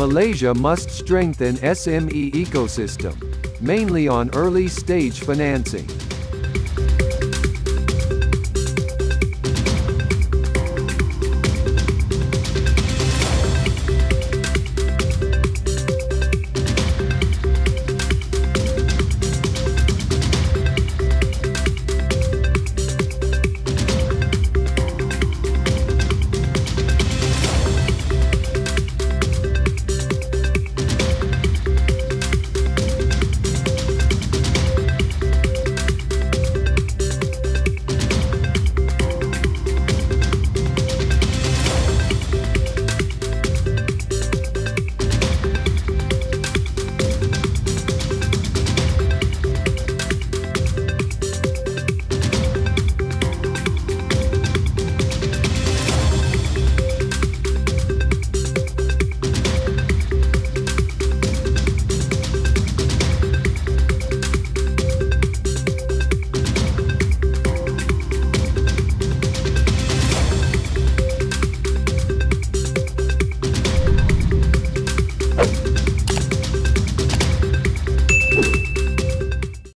Malaysia must strengthen SME ecosystem, mainly on early stage financing.